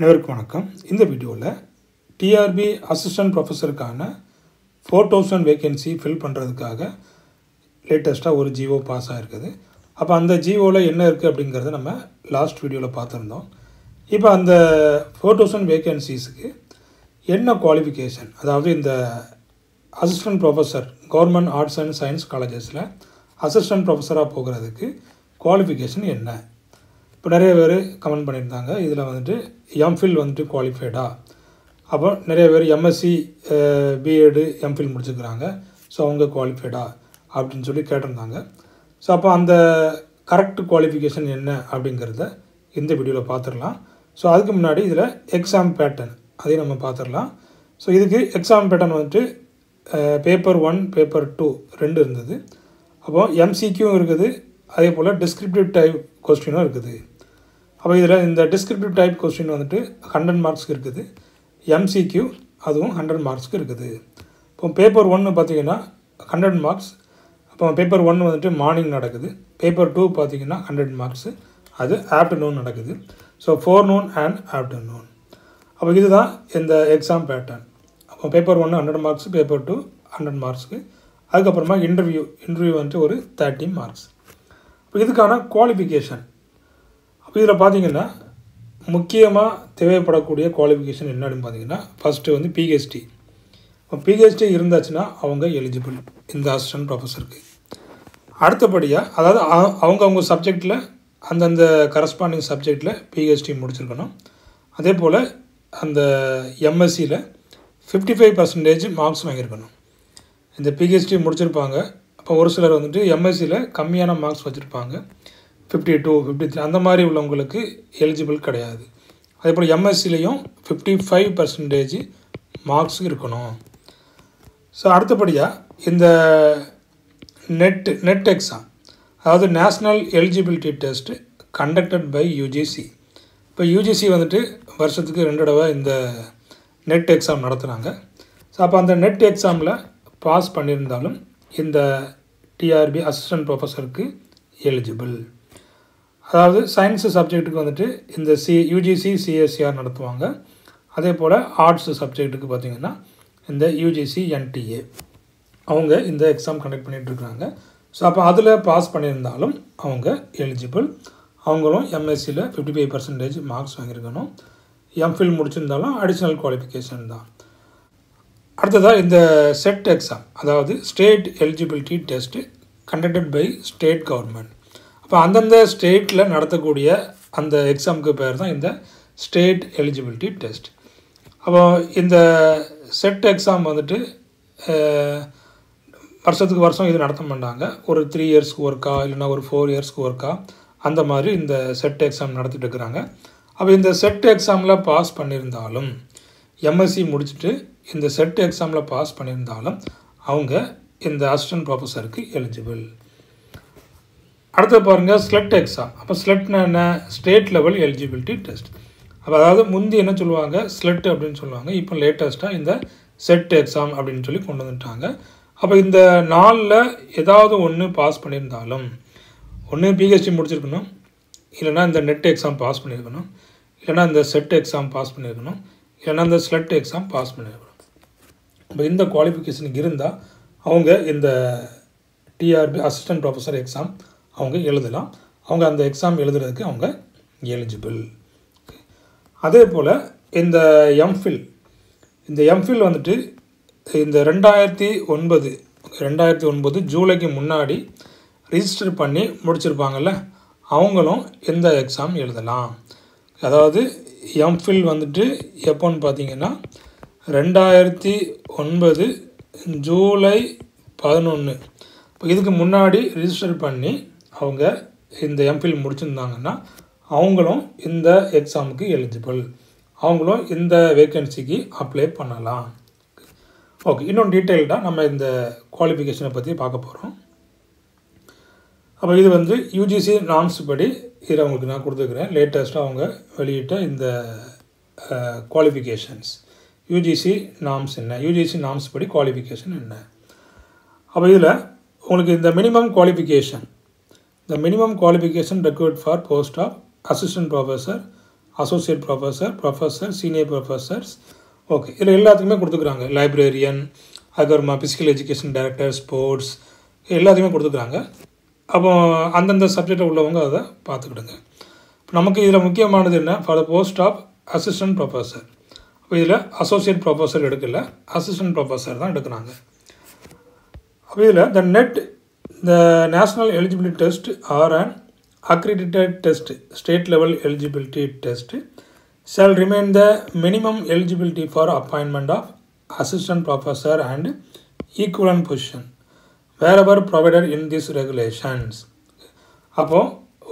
அனைவருக்கும் வணக்கம். இந்த வீடியோவில் டிஆர்பி அசிஸ்டன்ட் ப்ரொஃபஸருக்கான 4000 வேகன்சி ஃபில் பண்ணுறதுக்காக லேட்டஸ்ட்டாக ஒரு ஜிஓ பாஸ் ஆகிருக்குது. அப்போ அந்த ஜிஓவில் என்ன இருக்குது அப்படிங்கிறத நம்ம லாஸ்ட் வீடியோவில் பார்த்துருந்தோம். இப்போ அந்த 4000 வேகன்சிஸுக்கு என்ன குவாலிஃபிகேஷன், அதாவது இந்த assistant professor government arts and science காலேஜஸில் அசிஸ்டன்ட் ப்ரொஃபஸராக போகிறதுக்கு குவாலிஃபிகேஷன் என்ன? இப்போ நிறைய பேர் கமெண்ட் பண்ணியிருந்தாங்க, இதில் வந்துட்டு M.Phil வந்துட்டு குவாலிஃபைடா? அப்போ நிறைய பேர் MSc B.Ed M.Phil முடிச்சுக்கிறாங்க, ஸோ அவங்க குவாலிஃபைடா அப்படின்னு சொல்லி கேட்டிருந்தாங்க. ஸோ அப்போ அந்த கரெக்ட் குவாலிஃபிகேஷன் என்ன அப்படிங்கிறத இந்த வீடியோவில் பார்த்துடலாம். ஸோ அதுக்கு முன்னாடி இதில் எக்ஸாம் பேட்டர்ன் அதையும் நம்ம பார்த்துடலாம். ஸோ இதுக்கு எக்ஸாம் பேட்டர்ன் வந்துட்டு பேப்பர் 1 பேப்பர் 2 ரெண்டு இருந்தது. அப்போது MCQவும் இருக்குது, அதே போல் டிஸ்கிரிப்டிவ் டைப் கொஸ்டினும் இருக்குது. அப்போ இதில் இந்த டிஸ்கிரிப்டிவ் டைப் கொஸ்டின் வந்துட்டு 100 மார்க்ஸ்க்கு இருக்குது, MCQ அதுவும் 100 மார்க்ஸ்க்கு இருக்குது. இப்போ பேப்பர் 1 பார்த்திங்கன்னா 100 மார்க்ஸ். அப்போ பேப்பர் 1 வந்துட்டு மார்னிங் நடக்குது. பேப்பர் 2 பார்த்திங்கன்னா 100 மார்க்ஸு, அது ஆஃப்டர்நூன் நடக்குது. So forenoon and afternoon. அப்போ இதுதான் இந்த எக்ஸாம் பேட்டர்ன். அப்போ பேப்பர் 1 100 மார்க்ஸு, பேப்பர் 2 100 மார்க்ஸுக்கு. அதுக்கப்புறமா இன்டர்வியூ வந்துட்டு ஒரு 30 மார்க்ஸ். இப்போ இதுக்கான குவாலிஃபிகேஷன், அப்போ இதில் பார்த்திங்கன்னா முக்கியமாக தேவைப்படக்கூடிய குவாலிஃபிகேஷன் என்ன அப்படின்னு பார்த்திங்கன்னா, ஃபஸ்ட்டு வந்து PhD. இப்போ PhD இருந்தாச்சுன்னா அவங்க எலிஜிபிள் இந்த அசிஸ்டன்ட் ப்ரொஃபஸருக்கு. அடுத்தபடியாக, அதாவது அவங்கவுங்க சப்ஜெக்டில் அந்தந்த கரஸ்பாண்டிங் சப்ஜெக்டில் PhD முடிச்சிருக்கணும். அதே போல் அந்த MScயில் 55% மார்க்ஸ் வாங்கியிருக்கணும். இந்த PhD முடிச்சிருப்பாங்க. அப்போ ஒரு சிலர் வந்துட்டு MScயில் கம்மியான மார்க்ஸ் வச்சுருப்பாங்க, 52, 53 அந்த மாதிரி உள்ளவங்களுக்கு எலிஜிபிள் கிடையாது. அதே போல் MScலேயும் 55% மார்க்ஸ் இருக்கணும். ஸோ அடுத்தபடியாக இந்த நெட் எக்ஸாம், அதாவது national eligibility test conducted by UGC. இப்போ UGC வந்துட்டு வருஷத்துக்கு 2 தடவை இந்த நெட் எக்ஸாம் நடத்துகிறாங்க. ஸோ அப்போ அந்த நெட் எக்ஸாமில் பாஸ் பண்ணியிருந்தாலும் இந்த TRB அசிஸ்டன்ட் ப்ரொஃபஸருக்கு எலிஜிபிள். அதாவது சயின்ஸு சப்ஜெக்ட்டுக்கு வந்துட்டு இந்த UGC-CACR நடத்துவாங்க. அதே போல் ஆர்ட்ஸு சப்ஜெக்ட்டுக்கு பார்த்திங்கன்னா இந்த UGC-NTA அவங்க இந்த எக்ஸாம் கண்டக்ட் பண்ணிகிட்ருக்குறாங்க. ஸோ அப்போ அதில் பாஸ் பண்ணியிருந்தாலும் அவங்க எலிஜிபிள். அவங்களும் MScயில் 55% மார்க்ஸ் வாங்கியிருக்கணும். M.Phil முடிச்சிருந்தாலும் அடிஷ்னல் குவாலிஃபிகேஷன் தான். அடுத்ததாக இந்த SET எக்ஸாம், அதாவது state eligibility test conducted by state government. அப்போ அந்தந்த ஸ்டேட்டில் நடத்தக்கூடிய அந்த எக்ஸாமுக்கு பேர் தான் இந்த ஸ்டேட் எலிஜிபிலிட்டி டெஸ்ட். அப்போ இந்த SET எக்ஸாம் வந்துட்டு வருஷத்துக்கு வருஷம் இது நடத்த மாட்டாங்க. ஒரு 3 இயர்ஸ்க்கு ஒர்க்கா இல்லைனா ஒரு 4 இயர்ஸ்க்கு ஒர்க்கா அந்த மாதிரி இந்த SET எக்ஸாம் நடத்திட்டு இருக்கிறாங்க. அப்போ இந்த SET எக்ஸாமில் பாஸ் பண்ணியிருந்தாலும், MSc முடிச்சுட்டு இந்த SET எக்ஸாமில் பாஸ் பண்ணியிருந்தாலும் அவங்க இந்த அசிஸ்டன்ட் ப்ரொஃபஸருக்கு எலிஜிபிள். அடுத்து பாருங்கள் SLET எக்ஸாம். அப்போ SLETனா என்ன? State level eligibility test. அப்போ அதாவது முந்தி என்ன சொல்லுவாங்க, SLET அப்படின்னு சொல்லுவாங்க. இப்போ லேட்டஸ்ட்டாக இந்த SET எக்ஸாம் அப்படின்னு சொல்லி கொண்டு வந்துட்டாங்க. அப்போ இந்த 4ல் ஏதாவது 1 பாஸ் பண்ணியிருந்தாலும், ஒன்று PhD முடிச்சிருக்கணும், இல்லைனா இந்த நெட் எக்ஸாம் பாஸ் பண்ணியிருக்கணும், இல்லைனா இந்த SET எக்ஸாம் பாஸ் பண்ணியிருக்கணும், இல்லைனா இந்த SLET எக்ஸாம் பாஸ் பண்ணியிருக்கணும். அப்போ இந்த குவாலிஃபிகேஷனுக்கு இருந்தால் அவங்க இந்த TRB அசிஸ்டன்ட் ப்ரொஃபஸர் எக்ஸாம் அவங்க எழுதலாம். அவங்க அந்த எக்ஸாம் எழுதுறதுக்கு அவங்க எலிஜிபிள். அதே போல் இந்த M.Phil, இந்த M.Phil வந்துட்டு இந்த 2009 ஜூலைக்கு முன்னாடி ரிஜிஸ்டர் பண்ணி முடிச்சிருப்பாங்கள்ல, அவங்களும் இந்த எக்ஸாம் எழுதலாம். அதாவது M.Phil வந்துட்டு எப்போன்னு பார்த்திங்கன்னா 2009 ஜூலை 11. இப்போ இதுக்கு முன்னாடி ரிஜிஸ்டர் பண்ணி அவங்க இந்த M.Phil முடிச்சிருந்தாங்கன்னா அவங்களும் இந்த எக்ஸாமுக்கு எலிஜிபிள். அவங்களும் இந்த வேகன்சிக்கு அப்ளை பண்ணலாம். ஓகே, இன்னொன்று டீட்டெயில்டாக நம்ம இந்த குவாலிஃபிகேஷனை பற்றி பார்க்க போகிறோம். அப்போ இது வந்து UGC நாம்ஸ் படி இதில் அவங்களுக்கு நான் கொடுத்துருக்குறேன். லேட்டஸ்ட்டாக அவங்க வெளியிட்ட இந்த குவாலிஃபிகேஷன்ஸ் UGC நாம்ஸ் என்ன, UGC நாம்ஸ் படி குவாலிஃபிகேஷன் என்ன. அப்போ இதில் உங்களுக்கு இந்த minimum qualification required for post of assistant professor associate professor, professor, senior professors. Okay, librarian, physical education director, sports, எல்லாத்தையுமே கொடுத்துக்கறாங்க. அப்போ அந்தந்த சப்ஜெக்ட் உள்ளவங்க அத பாத்துக்கிடுங்க. நமக்கு இதுல முக்கியமானது என்ன? For the post of assistant professor. அப்ப இதுல associate professor எடுக்கல, assistant professor தான் எடுக்கறாங்க. அப்ப இதுல the NET, the national eligibility test or an accredited test, state level eligibility test shall remain the minimum eligibility for appointment of assistant professor and equivalent position wherever provided in these regulations. Now,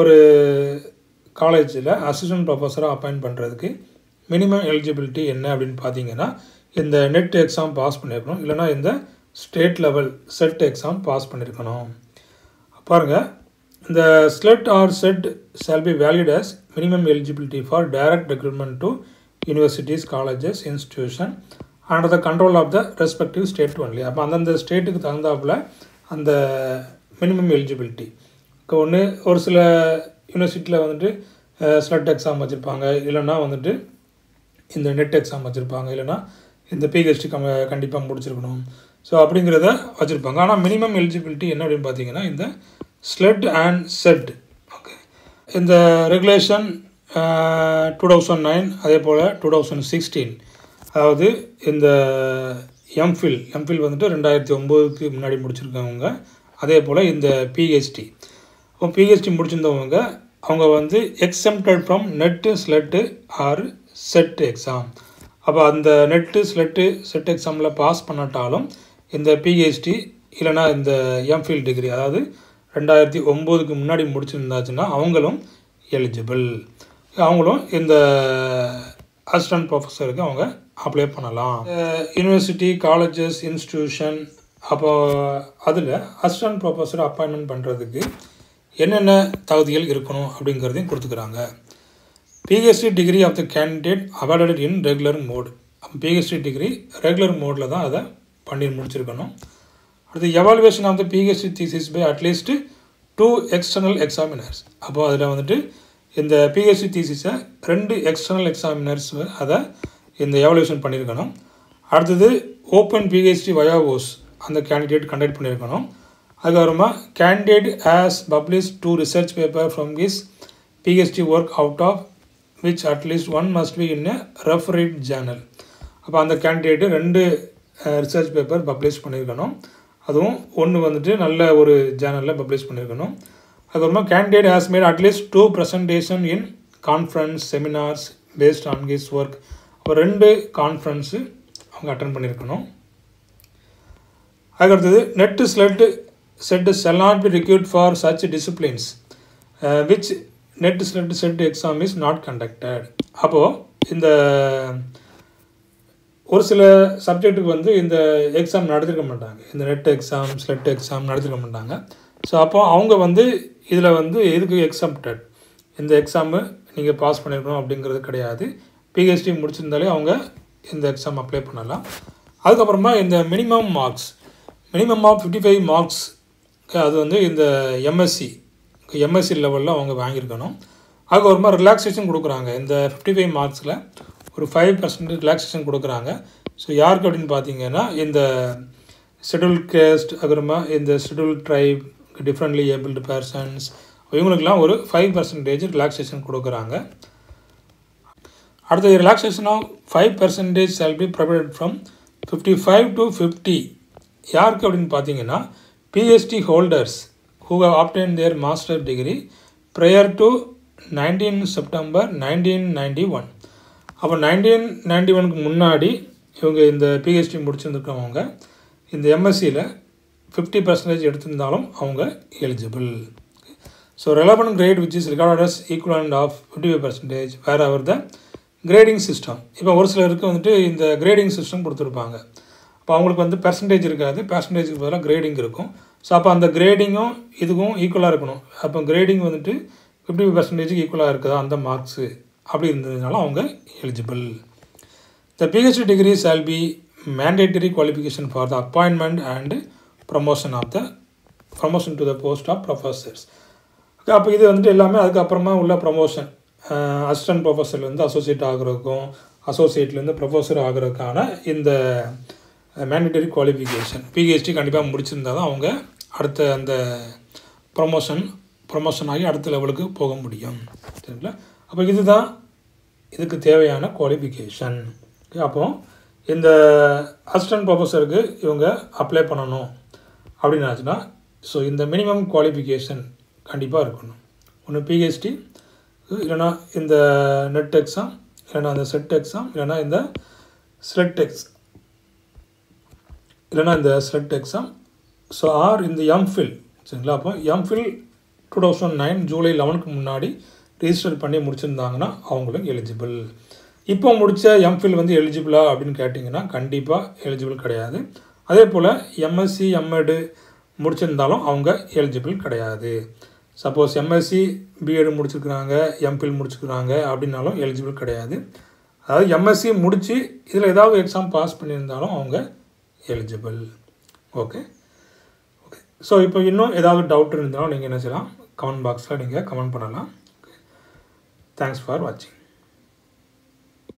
in college, assistant professor appoint the minimum eligibility is the NET exam pass in the state level SET exam pass. The SLET or SET shall be valued as minimum eligibility for direct recruitment to universities, colleges, institutions under the control of the respective state only. Then the state is and the minimum eligibility. One சில யூனிவர்சிட்டில வந்துட்டு SLET exam வச்சிருப்பாங்க, இல்லனா வந்துட்டு இந்த NET exam வச்சிருப்பாங்க, இல்லனா இந்த PhD கண்டிப்பா முடிச்சிருக்கணும். சோ அப்படிங்கறத வச்சிருப்பாங்க. ஆனா minimum eligibility என்ன அப்படினு பாத்தீங்கன்னா இந்த SLET and SET. Okay, in the regulation 2009 அதே போல 2016 அதாவது இந்த M.Phil வந்துட்டு 2009 க்கு முன்னாடி முடிச்சிருக்கவங்க அதே போல இந்த PST முடிச்சிருந்தவங்க அவங்க வந்து exempted from NET SLET or SET exam. அப்ப அந்த NET SLET SET examல பாஸ் பண்ணட்டாலும் இந்த PST இல்லனா இந்த M.Phil டிகிரி அதாவது 2009 க்கு முன்னாடி முடிச்சிருந்தாச்சுன்னா அவங்களும் eligible. அவங்களும் இந்த assistant professor க்கு அவங்க apply பண்ணலாம். University, colleges, institution அப்போ அதுல assistant professor appointment பண்றதுக்கு என்னென்ன தகுதிகள் இருக்கணும் அப்படிங்கறதையும் கொடுத்துக்கறாங்க. PhD degree of the candidate awarded in regular mode. PhD degree regular mode ல தான் அத பண்ணி முடிச்சிருக்கணும். அடுத்து evaluation of the PhD thesis by at least 2 external examiners. அப்போ அதுல வந்துட்டு இந்த PhD thesis-ஐ 2 external examiners அத இந்த evaluation பண்ணிருக்கணும். அடுத்து open PhD via voice அந்த candidate conduct பண்ணிருக்கணும். அதுக்கப்புறமா candidate has published 2 research paper from his PhD work out of which at least one must be in a referred journal. அப்ப அந்த candidate 2 research paper publish பண்ணிருக்கணும். அதுவும் ஒன்னு வந்துட்டு நல்ல ஒரு journal-ல publish பண்ணிருக்கணும். அதுக்கப்புறமா candidate has made at least 2 presentation in conference seminars based on his work. ஒரு 2 கான்ஃபரன்ஸ் அவங்க அட்டெண்ட் பண்ணிருக்கணும். அடுத்து NET SLET SET shall not be required for such disciplines which NET SLET SET exam is not conducted. அப்போ இந்த ஒரு சில சப்ஜெக்ட்டுக்கு வந்து இந்த எக்ஸாம் நடத்திருக்க மாட்டாங்க. இந்த NET exam, SLET exam நடத்திருக்க மாட்டாங்க. சோ அப்போ அவங்க வந்து இதுல வந்து எதுக்கு எக்ஸெம்ப்டட், இந்த எக்ஸாம் நீங்க பாஸ் பண்ணிரணும் அப்படிங்கிறது கிடையாது. PhD முடிச்சிருந்தாலே அவங்க இந்த எக்ஸாம் அப்ளை பண்ணலாம். அதுக்கு அப்புறமா இந்த minimum marks, minimum of 55 marks அது வந்து இந்த MSc லெவல்ல அவங்க வாங்கி இருக்கணும். அதுக்கு அப்புறமா ரிலாக்சேஷன் கொடுக்கறாங்க. இந்த 55 மார்க்ஸ்ல ஒரு 5% ரிலாக்சேஷன் கொடுக்கறாங்க. சோ யாருக்கு அப்படினு பாத்தீங்கன்னா இந்த ஷெட்யூல் கேஸ்ட் அப்புறமா இந்த schedule tribe differently abled persons இவங்களுக்குலாம் ஒரு 5% ரிலாக்சேஷன் கொடுக்கறாங்க. The relaxation of 5% shall be provided from 55 to 50. யாருக்கு அப்படின்னு பாத்தீங்கன்னா PhD holders who have obtained their master degree prior to 19 September 1991. அப்ப 1991க்கு முன்னாடி இவங்க இந்த PhD முடிச்சிருந்தவங்க இந்த MSc-ல 50% எடுத்திருந்தாலும் அவங்க eligible. So relevant grade which is regarded as equivalent of 55% wherever the grading system. இப்போ ஒரு சிலருக்கு வந்துட்டு இந்த grading system கொடுத்திருப்பாங்க. அப்ப அவங்களுக்கு வந்து percentage இருக்காது, percentage-க்கு பதிலா grading இருக்கும். சோ அப்ப அந்த grading-ம் இதுக்கும் ஈக்குவலா இருக்கணும். அப்ப grading வந்துட்டு 55%-க்கு ஈக்குவலா இருக்குதா அந்த மார்க்ஸ் அப்படி இருந்ததனால அவங்க eligible. The PhD degree shall be mandatory qualification for the appointment and promotion to the post of professors. அப்ப இது வந்துட்டு எல்லாமே அதுக்கு அப்புறமா உள்ள promotion assistant professor la irundhu associate aagradhukkum associate la irundhu professor aagradhukaana indha mandatory qualification PhD kandipa mudichirundha dhaan avanga adutha andha promotion aagi adutha level ku poga mudiyum theriyala appo idhu dhaan idhukku thevayana qualification appo indha assistant professor ku ivanga apply pananum appadinaachuna so indha minimum qualification kandipa irukanum one PhD இல்லனா இந்த NET exam இல்லனா அந்த SET exam இல்லனா இந்த SLET exam so or இந்த M.Phil சரிங்களா அப்ப M.Phil 2009 July 11 க்கு முன்னாடி ரெஜிஸ்டர் பண்ணி முடிச்சிருந்தாங்கன்னா அவங்களும் எலிஜிபிள் இப்போ முடிச்ச M.Phil வந்து எலிஜிபிளா அப்படினு கேட்டிங்கனா கண்டிப்பா எலிஜிபிள் கிடையாது அதே போல MSc M.Ed முடிச்சிருந்தாலும் அவங்க எலிஜிபிள் கிடையாது Suppose MSc, B.Ed முடிச்சிருக்காங்க, M.Phil முடிச்சிருக்காங்க அப்படினாலும் எலிஜிபிள் கிடையாது. அதாவது MSc முடிச்சி இதல ஏதாவது எக்ஸாம் பாஸ் பண்ணிருந்தாலும் அவங்க எலிஜிபிள். ஓகே. ஓகே. சோ இப்போ இன்னும் ஏதாவது டவுட் இருந்தா நீங்க என்ன செய்யலாம்? கமெண்ட் பாக்ஸ்ல நீங்க கமெண்ட் பண்ணலாம். Thanks for watching.